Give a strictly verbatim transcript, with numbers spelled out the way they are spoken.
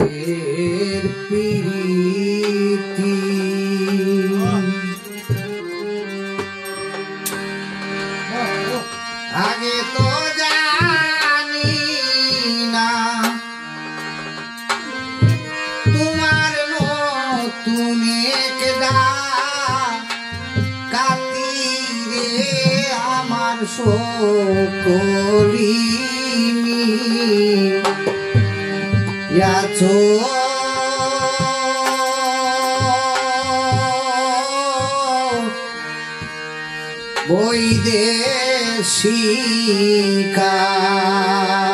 एर पीती आगे तो जानी ना तुम्हार नतुन एकदा कातिरे आमार सकलिनी याचो वैदेशिका।